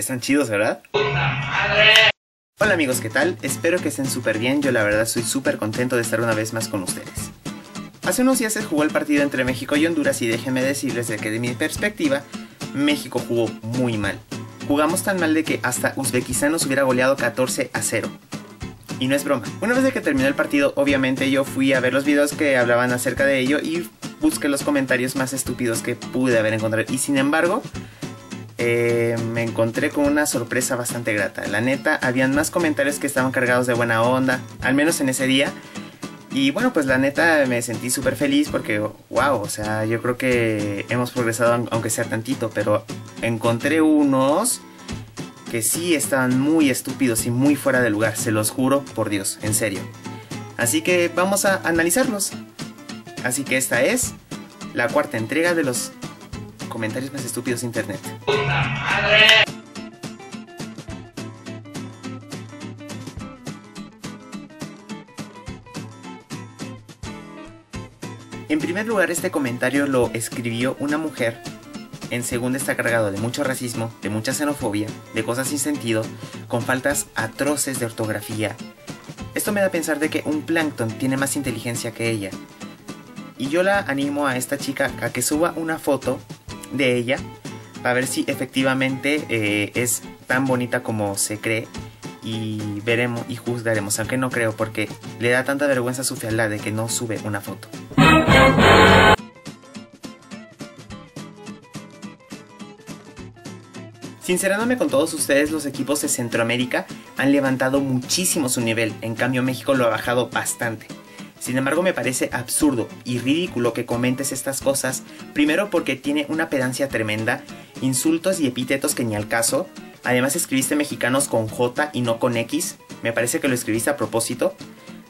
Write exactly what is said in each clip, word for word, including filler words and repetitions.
Están chidos, ¿verdad? Hola amigos, ¿qué tal? Espero que estén súper bien, yo la verdad estoy súper contento de estar una vez más con ustedes. Hace unos días se jugó el partido entre México y Honduras y déjenme decirles de que de mi perspectiva, México jugó muy mal. Jugamos tan mal de que hasta Uzbekistán nos hubiera goleado catorce a cero. Y no es broma. Una vez de que terminó el partido, obviamente yo fui a ver los videos que hablaban acerca de ello y busqué los comentarios más estúpidos que pude haber encontrado. Y sin embargo, eh, me encontré con una sorpresa bastante grata. La neta, habían más comentarios que estaban cargados de buena onda, al menos en ese día. Y bueno, pues la neta me sentí súper feliz porque, wow, o sea, yo creo que hemos progresado aunque sea tantito, pero encontré unos que sí estaban muy estúpidos y muy fuera de lugar, se los juro por Dios, en serio. Así que vamos a analizarlos. Así que esta es la cuarta entrega de los comentarios más estúpidos de internet. ¡Puta madre! En primer lugar, este comentario lo escribió una mujer. En segundo, está cargado de mucho racismo, de mucha xenofobia, de cosas sin sentido, con faltas atroces de ortografía. Esto me da a pensar de que un plancton tiene más inteligencia que ella. Y yo la animo a esta chica a que suba una foto de ella para ver si efectivamente eh, es tan bonita como se cree. Y veremos y juzgaremos, aunque no creo porque le da tanta vergüenza su fealdad de que no sube una foto. Sincerándome con todos ustedes, los equipos de Centroamérica han levantado muchísimo su nivel, en cambio México lo ha bajado bastante. Sin embargo, me parece absurdo y ridículo que comentes estas cosas, primero porque tiene una pedancia tremenda, insultos y epítetos que ni al caso. Además, escribiste mexicanos con J y no con X. Me parece que lo escribiste a propósito.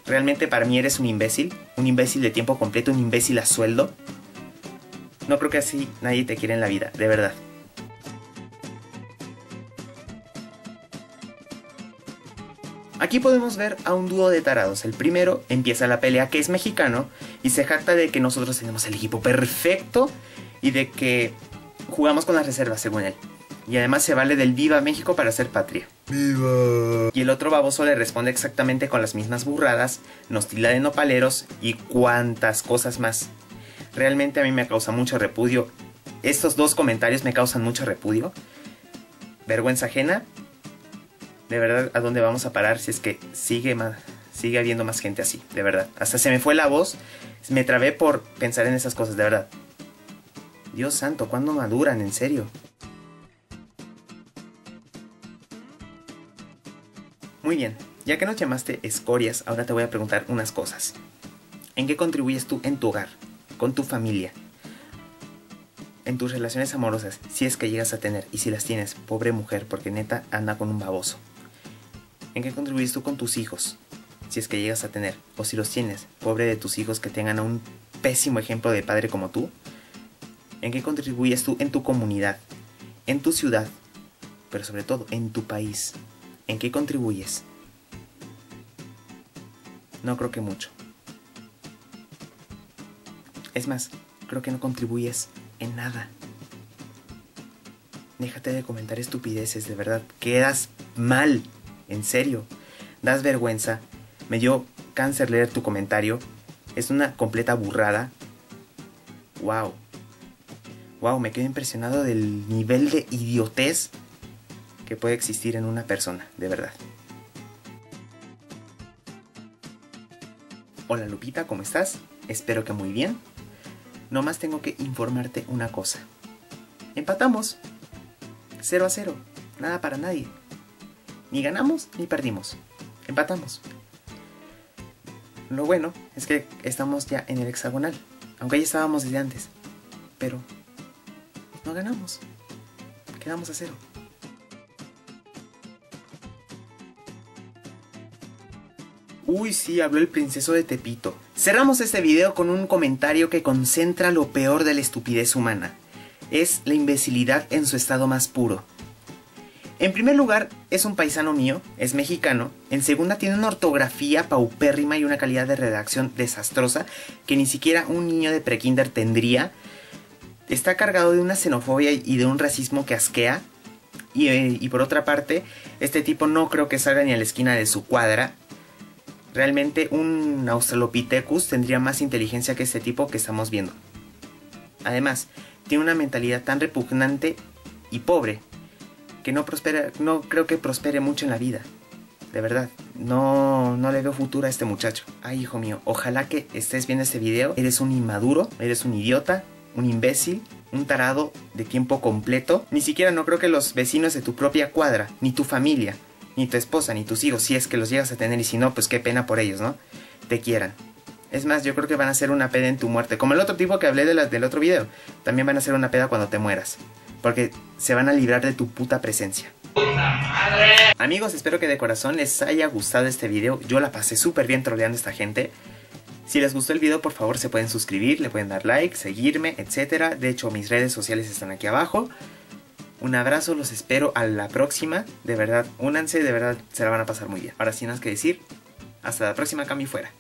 Realmente para mí eres un imbécil. Un imbécil de tiempo completo, un imbécil a sueldo. No creo que así nadie te quiera en la vida, de verdad. Aquí podemos ver a un dúo de tarados. El primero empieza la pelea, que es mexicano, y se jacta de que nosotros tenemos el equipo perfecto y de que jugamos con las reservas, según él. Y además se vale del Viva México para ser patria. ¡Viva! Y el otro baboso le responde exactamente con las mismas burradas, nos tila de nopaleros y cuantas cosas más. Realmente a mí me causa mucho repudio. Estos dos comentarios me causan mucho repudio. Vergüenza ajena. De verdad, ¿a dónde vamos a parar si es que sigue, más, sigue habiendo más gente así? De verdad. Hasta se me fue la voz. Me trabé por pensar en esas cosas, de verdad. Dios santo, ¿cuándo maduran? En serio. Muy bien, ya que nos llamaste escorias, ahora te voy a preguntar unas cosas. ¿En qué contribuyes tú en tu hogar, con tu familia, en tus relaciones amorosas, si es que llegas a tener, y si las tienes, pobre mujer, porque neta anda con un baboso? ¿En qué contribuyes tú con tus hijos, si es que llegas a tener, o si los tienes, pobre de tus hijos que tengan a un pésimo ejemplo de padre como tú? ¿En qué contribuyes tú en tu comunidad, en tu ciudad, pero sobre todo en tu país? ¿En qué contribuyes? No creo que mucho. Es más, creo que no contribuyes en nada. Déjate de comentar estupideces, de verdad. Quedas mal, en serio. Das vergüenza. Me dio cáncer leer tu comentario. Es una completa burrada. Wow. Wow, me quedo impresionado del nivel de idiotez que puede existir en una persona, de verdad. Hola Lupita, ¿cómo estás? Espero que muy bien. Nomás tengo que informarte una cosa. Empatamos. cero a cero. Nada para nadie. Ni ganamos ni perdimos. Empatamos. Lo bueno es que estamos ya en el hexagonal. Aunque ya estábamos desde antes. Pero no ganamos. Quedamos a cero. Uy, sí, habló el princeso de Tepito. Cerramos este video con un comentario que concentra lo peor de la estupidez humana. Es la imbecilidad en su estado más puro. En primer lugar, es un paisano mío, es mexicano. En segunda, tiene una ortografía paupérrima y una calidad de redacción desastrosa que ni siquiera un niño de prekinder tendría. Está cargado de una xenofobia y de un racismo que asquea. Y, y por otra parte, este tipo no creo que salga ni a la esquina de su cuadra. Realmente un Australopithecus tendría más inteligencia que este tipo que estamos viendo. Además, tiene una mentalidad tan repugnante y pobre que no prospera, no creo que prospere mucho en la vida. De verdad, no, no le veo futuro a este muchacho. Ay, hijo mío, ojalá que estés viendo este video. Eres un inmaduro, eres un idiota, un imbécil, un tarado de tiempo completo. Ni siquiera no creo que los vecinos de tu propia cuadra, ni tu familia, ni tu esposa, ni tus hijos, si es que los llegas a tener, y si no, pues qué pena por ellos, ¿no?, te quieran. Es más, yo creo que van a hacer una peda en tu muerte. Como el otro tipo que hablé de la, del otro video. También van a hacer una peda cuando te mueras. Porque se van a librar de tu puta presencia. Amigos, espero que de corazón les haya gustado este video. Yo la pasé súper bien troleando a esta gente. Si les gustó el video, por favor, se pueden suscribir, le pueden dar like, seguirme, etcétera. De hecho, mis redes sociales están aquí abajo. Un abrazo, los espero a la próxima. De verdad, únanse, de verdad, se la van a pasar muy bien. Ahora sí, no hay que decir. Hasta la próxima, Cami fuera.